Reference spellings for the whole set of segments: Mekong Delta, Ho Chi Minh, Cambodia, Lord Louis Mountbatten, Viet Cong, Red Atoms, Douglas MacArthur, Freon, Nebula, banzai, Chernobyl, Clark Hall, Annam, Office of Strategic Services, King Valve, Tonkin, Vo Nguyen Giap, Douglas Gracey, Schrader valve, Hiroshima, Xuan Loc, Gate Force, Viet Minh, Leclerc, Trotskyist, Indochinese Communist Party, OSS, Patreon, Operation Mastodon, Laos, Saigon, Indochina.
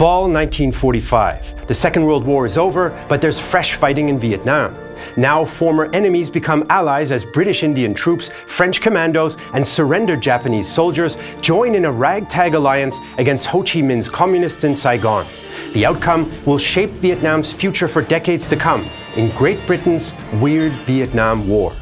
Fall 1945. The Second World War is over, but there's fresh fighting in Vietnam. Now former enemies become allies as British Indian troops, French commandos, and surrendered Japanese soldiers join in a ragtag alliance against Ho Chi Minh's communists in Saigon. The outcome will shape Vietnam's future for decades to come in Great Britain's Weird Vietnam War.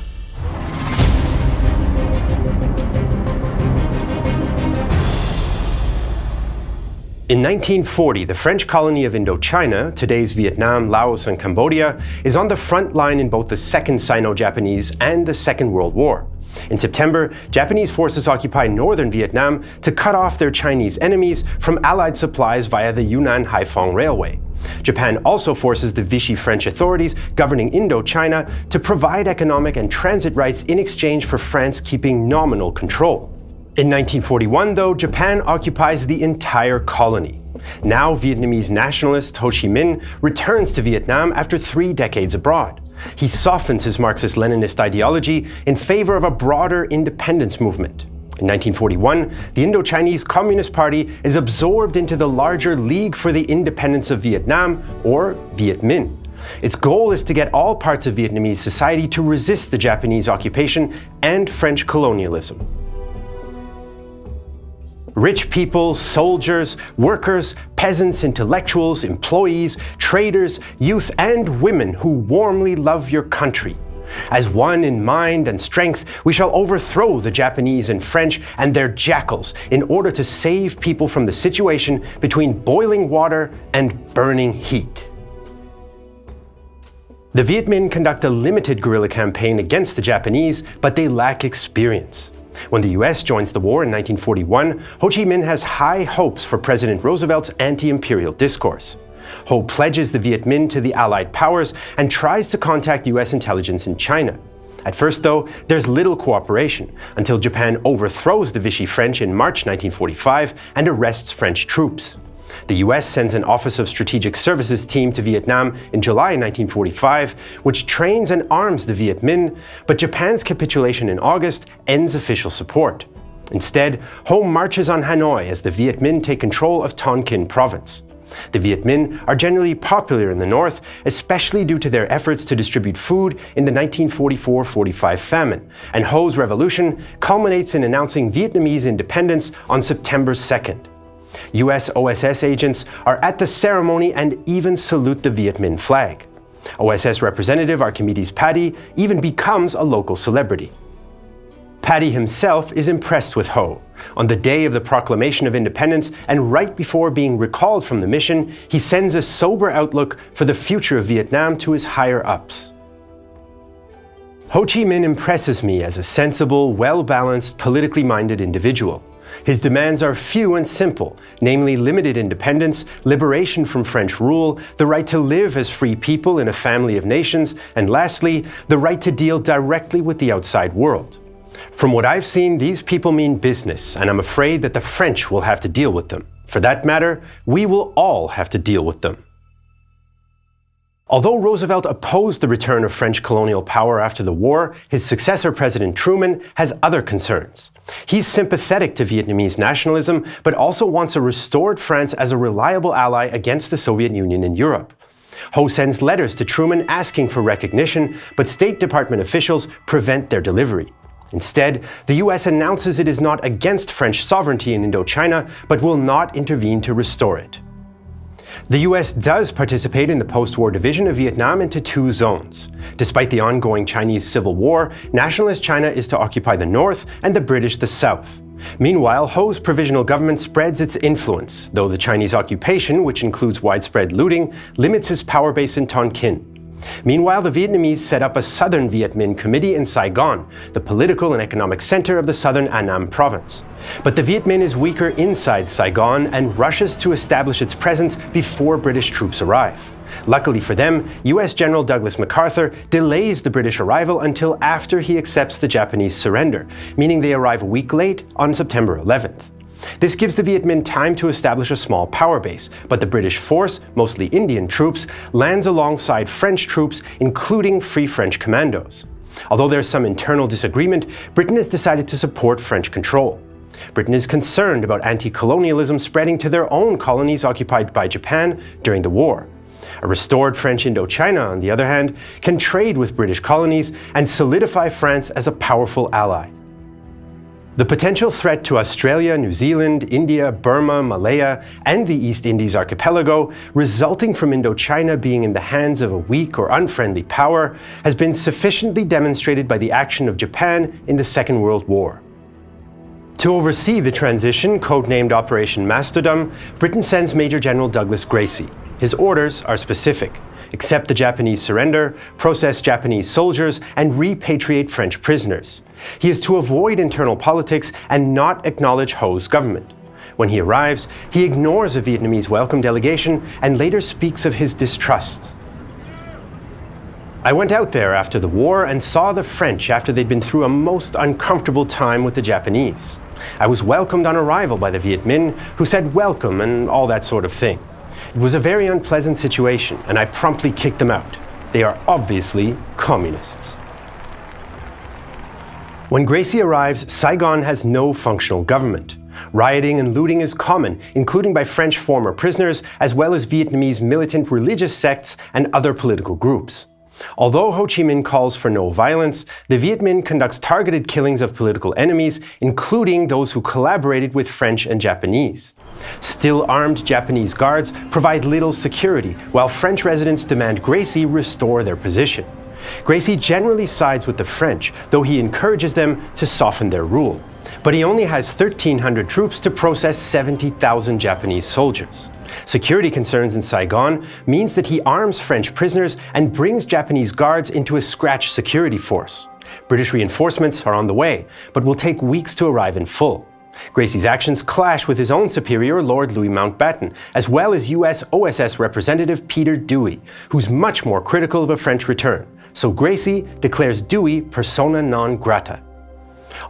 In 1940, the French colony of Indochina, today's Vietnam, Laos, and Cambodia, is on the front line in both the Second Sino-Japanese and the Second World War. In September, Japanese forces occupy northern Vietnam to cut off their Chinese enemies from Allied supplies via the Yunnan-Haiphong Railway. Japan also forces the Vichy French authorities governing Indochina to provide economic and transit rights in exchange for France keeping nominal control. In 1941, though, Japan occupies the entire colony. Now Vietnamese nationalist Ho Chi Minh returns to Vietnam after 3 decades abroad. He softens his Marxist-Leninist ideology in favor of a broader independence movement. In 1941, the Indochinese Communist Party is absorbed into the larger League for the Independence of Vietnam, or Viet Minh. Its goal is to get all parts of Vietnamese society to resist the Japanese occupation and French colonialism. Rich people, soldiers, workers, peasants, intellectuals, employees, traders, youth, and women who warmly love your country. As one in mind and strength, we shall overthrow the Japanese and French and their jackals in order to save people from the situation between boiling water and burning heat. The Viet Minh conduct a limited guerrilla campaign against the Japanese, but they lack experience. When the US joins the war in 1941, Ho Chi Minh has high hopes for President Roosevelt's anti-imperial discourse. Ho pledges the Viet Minh to the Allied powers and tries to contact US intelligence in China. At first, though, there's little cooperation, until Japan overthrows the Vichy French in March 1945 and arrests French troops. The US sends an Office of Strategic Services team to Vietnam in July 1945, which trains and arms the Viet Minh, but Japan's capitulation in August ends official support. Instead, Ho marches on Hanoi as the Viet Minh take control of Tonkin province. The Viet Minh are generally popular in the north, especially due to their efforts to distribute food in the 1944-45 famine, and Ho's revolution culminates in announcing Vietnamese independence on September 2nd. US OSS agents are at the ceremony and even salute the Viet Minh flag. OSS representative Archimedes Patti even becomes a local celebrity. Patti himself is impressed with Ho. On the day of the Proclamation of Independence and right before being recalled from the mission, he sends a sober outlook for the future of Vietnam to his higher-ups. Ho Chi Minh impresses me as a sensible, well-balanced, politically-minded individual. His demands are few and simple, namely limited independence, liberation from French rule, the right to live as free people in a family of nations, and lastly, the right to deal directly with the outside world. From what I've seen, these people mean business, and I'm afraid that the French will have to deal with them. For that matter, we will all have to deal with them. Although Roosevelt opposed the return of French colonial power after the war, his successor, President Truman, has other concerns. He's sympathetic to Vietnamese nationalism, but also wants a restored France as a reliable ally against the Soviet Union in Europe. Ho sends letters to Truman asking for recognition, but State Department officials prevent their delivery. Instead, the US announces it is not against French sovereignty in Indochina, but will not intervene to restore it. The US does participate in the post-war division of Vietnam into 2 zones. Despite the ongoing Chinese civil war, nationalist China is to occupy the north and the British the south. Meanwhile, Ho's provisional government spreads its influence, though the Chinese occupation, which includes widespread looting, limits his power base in Tonkin. Meanwhile, the Vietnamese set up a Southern Viet Minh Committee in Saigon, the political and economic center of the southern Annam province. But the Viet Minh is weaker inside Saigon and rushes to establish its presence before British troops arrive. Luckily for them, US General Douglas MacArthur delays the British arrival until after he accepts the Japanese surrender, meaning they arrive a week late on September 11th. This gives the Viet Minh time to establish a small power base, but the British force, mostly Indian troops, lands alongside French troops, including Free French commandos. Although there's some internal disagreement, Britain has decided to support French control. Britain is concerned about anti-colonialism spreading to their own colonies occupied by Japan during the war. A restored French Indochina, on the other hand, can trade with British colonies and solidify France as a powerful ally. The potential threat to Australia, New Zealand, India, Burma, Malaya, and the East Indies archipelago, resulting from Indochina being in the hands of a weak or unfriendly power, has been sufficiently demonstrated by the action of Japan in the Second World War. To oversee the transition, codenamed Operation Mastodon, Britain sends Major General Douglas Gracey. His orders are specific: accept the Japanese surrender, process Japanese soldiers, and repatriate French prisoners. He is to avoid internal politics and not acknowledge Ho's government. When he arrives, he ignores a Vietnamese welcome delegation and later speaks of his distrust. I went out there after the war and saw the French after they'd been through a most uncomfortable time with the Japanese. I was welcomed on arrival by the Viet Minh, who said welcome and all that sort of thing. It was a very unpleasant situation, and I promptly kicked them out. They are obviously communists. When Gracey arrives, Saigon has no functional government. Rioting and looting is common, including by French former prisoners, as well as Vietnamese militant religious sects and other political groups. Although Ho Chi Minh calls for no violence, the Viet Minh conducts targeted killings of political enemies, including those who collaborated with French and Japanese. Still armed Japanese guards provide little security, while French residents demand Gracey restore their position. Gracey generally sides with the French, though he encourages them to soften their rule. But he only has 1,300 troops to process 70,000 Japanese soldiers. Security concerns in Saigon means that he arms French prisoners and brings Japanese guards into a scratch security force. British reinforcements are on the way, but will take weeks to arrive in full. Gracey's actions clash with his own superior, Lord Louis Mountbatten, as well as US OSS representative Peter Dewey, who's much more critical of a French return. So Gracey declares Dewey persona non grata.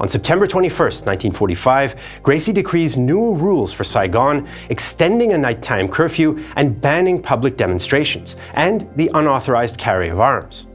On September 21, 1945, Gracey decrees new rules for Saigon, extending a nighttime curfew and banning public demonstrations, and the unauthorized carry of arms.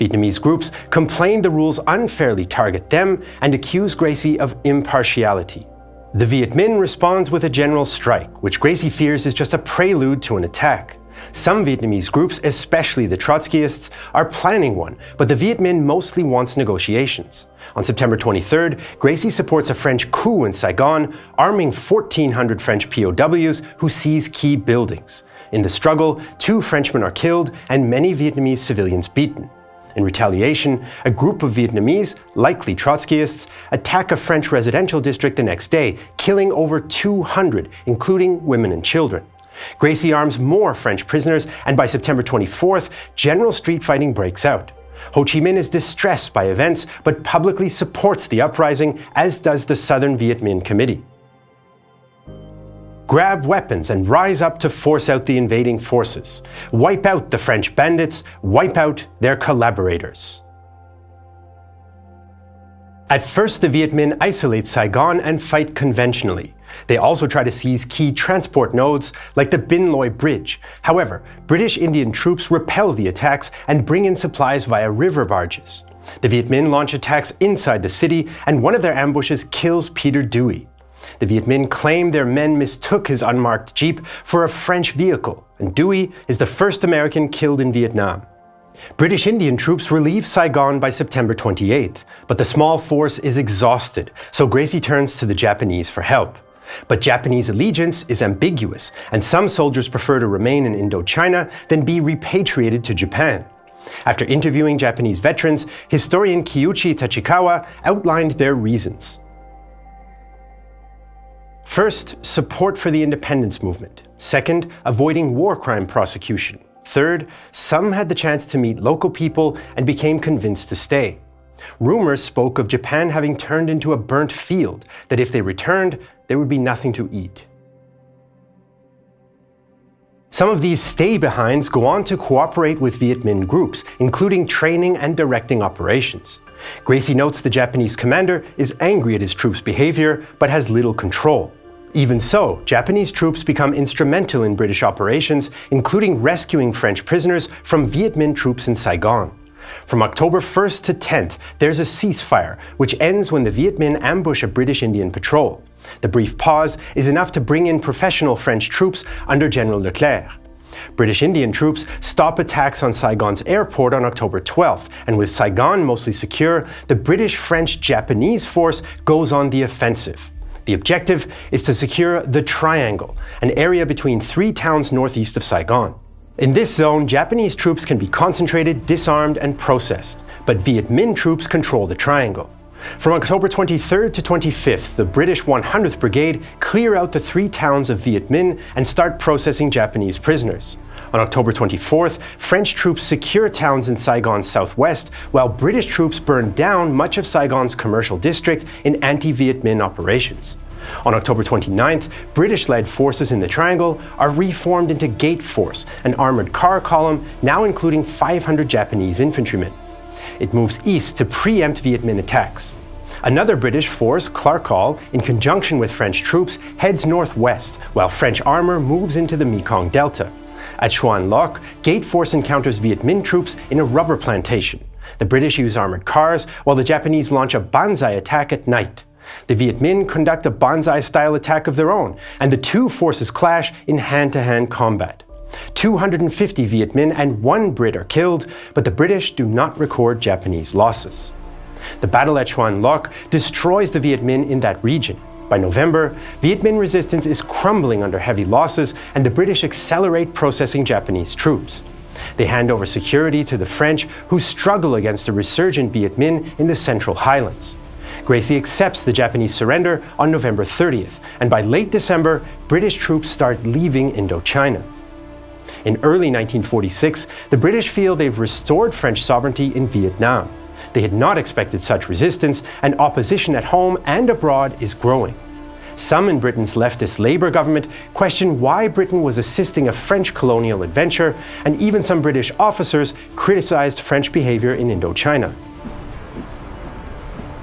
Vietnamese groups complain the rules unfairly target them and accuse Gracey of impartiality. The Viet Minh responds with a general strike, which Gracey fears is just a prelude to an attack. Some Vietnamese groups, especially the Trotskyists, are planning one, but the Viet Minh mostly wants negotiations. On September 23rd, Gracey supports a French coup in Saigon, arming 1,400 French POWs who seize key buildings. In the struggle, 2 Frenchmen are killed and many Vietnamese civilians beaten. In retaliation, a group of Vietnamese, likely Trotskyists, attack a French residential district the next day, killing over 200, including women and children. Gracey arms more French prisoners, and by September 24th, general street fighting breaks out. Ho Chi Minh is distressed by events, but publicly supports the uprising, as does the Southern Viet Minh Committee. Grab weapons and rise up to force out the invading forces. Wipe out the French bandits, wipe out their collaborators. At first, the Viet Minh isolate Saigon and fight conventionally. They also try to seize key transport nodes, like the Binh Loi Bridge. However, British Indian troops repel the attacks and bring in supplies via river barges. The Viet Minh launch attacks inside the city, and one of their ambushes kills Peter Dewey. The Viet Minh claim their men mistook his unmarked jeep for a French vehicle, and Dewey is the first American killed in Vietnam. British Indian troops relieve Saigon by September 28th, but the small force is exhausted, so Gracey turns to the Japanese for help. But Japanese allegiance is ambiguous, and some soldiers prefer to remain in Indochina than be repatriated to Japan. After interviewing Japanese veterans, historian Kiyoshi Tachikawa outlined their reasons. First, support for the independence movement. Second, avoiding war crime prosecution. Third, some had the chance to meet local people and became convinced to stay. Rumors spoke of Japan having turned into a burnt field, that if they returned, there would be nothing to eat. Some of these stay-behinds go on to cooperate with Viet Minh groups, including training and directing operations. Gracey notes the Japanese commander is angry at his troops' behavior, but has little control. Even so, Japanese troops become instrumental in British operations, including rescuing French prisoners from Viet Minh troops in Saigon. From October 1st to 10th, there's a ceasefire, which ends when the Viet Minh ambush a British Indian patrol. The brief pause is enough to bring in professional French troops under General Leclerc. British Indian troops stop attacks on Saigon's airport on October 12th, and with Saigon mostly secure, the British, French, Japanese force goes on the offensive. The objective is to secure the Triangle, an area between three towns northeast of Saigon. In this zone, Japanese troops can be concentrated, disarmed, and processed, but Viet Minh troops control the Triangle. From October 23rd to 25th, the British 100th Brigade clear out the three towns of Viet Minh and start processing Japanese prisoners. On October 24th, French troops secure towns in Saigon's southwest, while British troops burn down much of Saigon's commercial district in anti-Viet Minh operations. On October 29th, British-led forces in the Triangle are reformed into Gate Force, an armored car column now including 500 Japanese infantrymen. It moves east to preempt Viet Minh attacks. Another British force, Clark Hall, in conjunction with French troops, heads northwest, while French armor moves into the Mekong Delta. At Xuan Loc, Gate Force encounters Viet Minh troops in a rubber plantation. The British use armored cars, while the Japanese launch a banzai attack at night. The Viet Minh conduct a banzai-style attack of their own, and the two forces clash in hand-to-hand combat. 250 Viet Minh and one Brit are killed, but the British do not record Japanese losses. The battle at Xuan Loc destroys the Viet Minh in that region. By November, Viet Minh resistance is crumbling under heavy losses, and the British accelerate processing Japanese troops. They hand over security to the French, who struggle against the resurgent Viet Minh in the Central Highlands. Gracey accepts the Japanese surrender on November 30th, and by late December, British troops start leaving Indochina. In early 1946, the British feel they've restored French sovereignty in Vietnam. They had not expected such resistance, and opposition at home and abroad is growing. Some in Britain's leftist Labour government question why Britain was assisting a French colonial adventure, and even some British officers criticized French behavior in Indochina.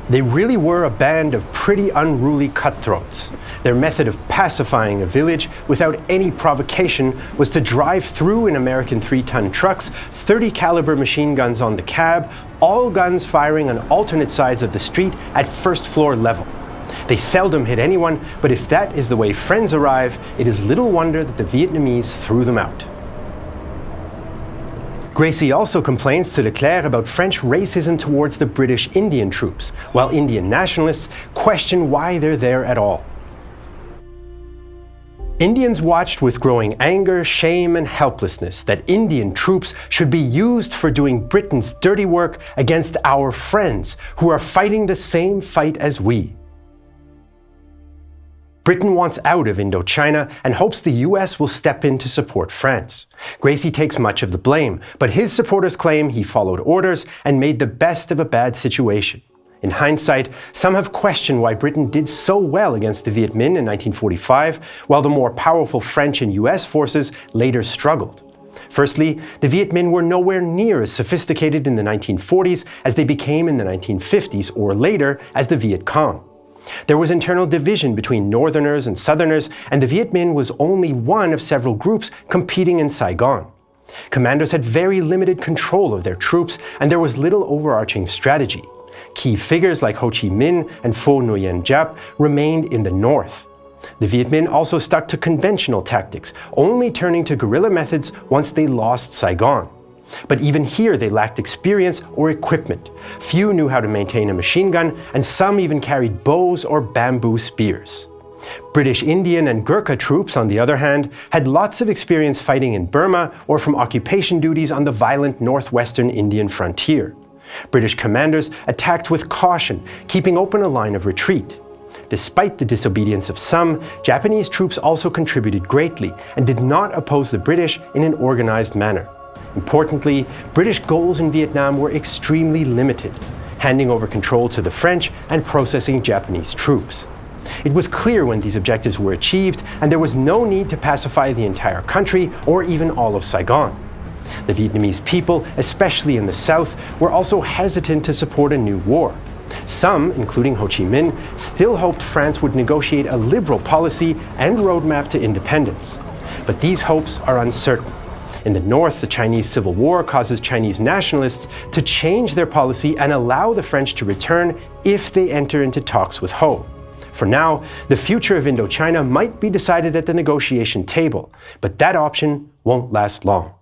They really were a band of pretty unruly cutthroats. Their method of pacifying a village without any provocation was to drive through in American 3-ton trucks, 30 caliber machine guns on the cab, all guns firing on alternate sides of the street at first floor level. They seldom hit anyone, but if that is the way friends arrive, it is little wonder that the Vietnamese threw them out. Gracey also complains to Leclerc about French racism towards the British Indian troops, while Indian nationalists question why they're there at all. Indians watched with growing anger, shame, and helplessness that Indian troops should be used for doing Britain's dirty work against our friends, who are fighting the same fight as we. Britain wants out of Indochina and hopes the US will step in to support France. Gracey takes much of the blame, but his supporters claim he followed orders and made the best of a bad situation. In hindsight, some have questioned why Britain did so well against the Viet Minh in 1945, while the more powerful French and US forces later struggled. Firstly, the Viet Minh were nowhere near as sophisticated in the 1940s as they became in the 1950s or later as the Viet Cong. There was internal division between Northerners and Southerners, and the Viet Minh was only one of several groups competing in Saigon. Commanders had very limited control of their troops, and there was little overarching strategy. Key figures like Ho Chi Minh and Vo Nguyen Giap remained in the north. The Viet Minh also stuck to conventional tactics, only turning to guerrilla methods once they lost Saigon. But even here they lacked experience or equipment. Few knew how to maintain a machine gun, and some even carried bows or bamboo spears. British Indian and Gurkha troops, on the other hand, had lots of experience fighting in Burma or from occupation duties on the violent northwestern Indian frontier. British commanders attacked with caution, keeping open a line of retreat. Despite the disobedience of some, Japanese troops also contributed greatly and did not oppose the British in an organized manner. Importantly, British goals in Vietnam were extremely limited, handing over control to the French and processing Japanese troops. It was clear when these objectives were achieved, and there was no need to pacify the entire country or even all of Saigon. The Vietnamese people, especially in the south, were also hesitant to support a new war. Some, including Ho Chi Minh, still hoped France would negotiate a liberal policy and roadmap to independence. But these hopes are uncertain. In the north, the Chinese Civil War causes Chinese nationalists to change their policy and allow the French to return if they enter into talks with Ho. For now, the future of Indochina might be decided at the negotiation table, but that option won't last long.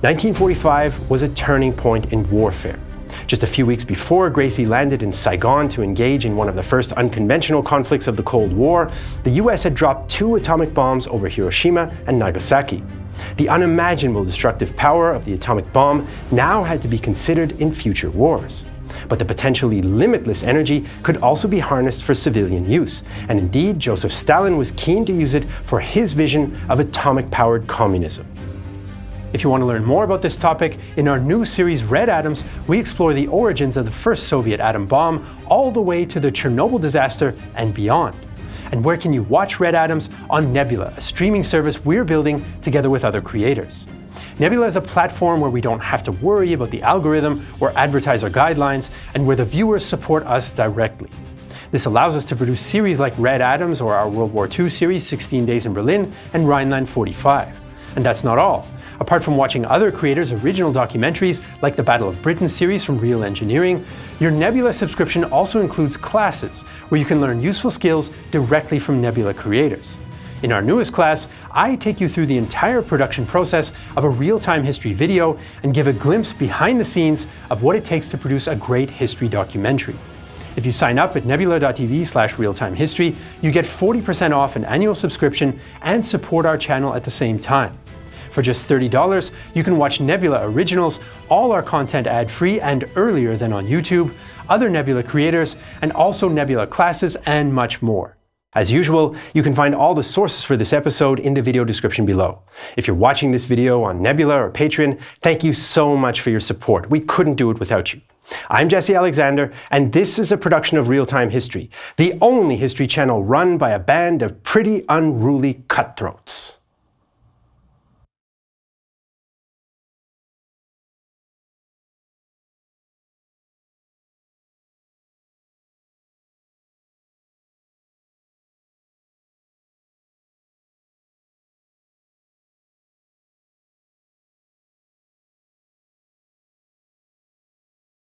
1945 was a turning point in warfare. Just a few weeks before Gracey landed in Saigon to engage in one of the first unconventional conflicts of the Cold War, the US had dropped 2 atomic bombs over Hiroshima and Nagasaki. The unimaginable destructive power of the atomic bomb now had to be considered in future wars. But the potentially limitless energy could also be harnessed for civilian use, and indeed Joseph Stalin was keen to use it for his vision of atomic-powered communism. If you want to learn more about this topic, in our new series Red Atoms, we explore the origins of the first Soviet atom bomb, all the way to the Chernobyl disaster and beyond. And where can you watch Red Atoms? On Nebula, a streaming service we're building together with other creators. Nebula is a platform where we don't have to worry about the algorithm or advertiser guidelines, and where the viewers support us directly. This allows us to produce series like Red Atoms or our World War II series 16 Days in Berlin and Rhineland 45. And that's not all. Apart from watching other creators' original documentaries like the Battle of Britain series from Real Engineering, your Nebula subscription also includes classes where you can learn useful skills directly from Nebula creators. In our newest class, I take you through the entire production process of a real-time history video and give a glimpse behind the scenes of what it takes to produce a great history documentary. If you sign up at nebula.tv/realtimehistory, you get 40% off an annual subscription and support our channel at the same time. For just $30, you can watch Nebula Originals, all our content ad-free and earlier than on YouTube, other Nebula creators, and also Nebula classes and much more. As usual, you can find all the sources for this episode in the video description below. If you're watching this video on Nebula or Patreon, thank you so much for your support. We couldn't do it without you. I'm Jesse Alexander, and this is a production of Real Time History, the only history channel run by a band of pretty unruly cutthroats.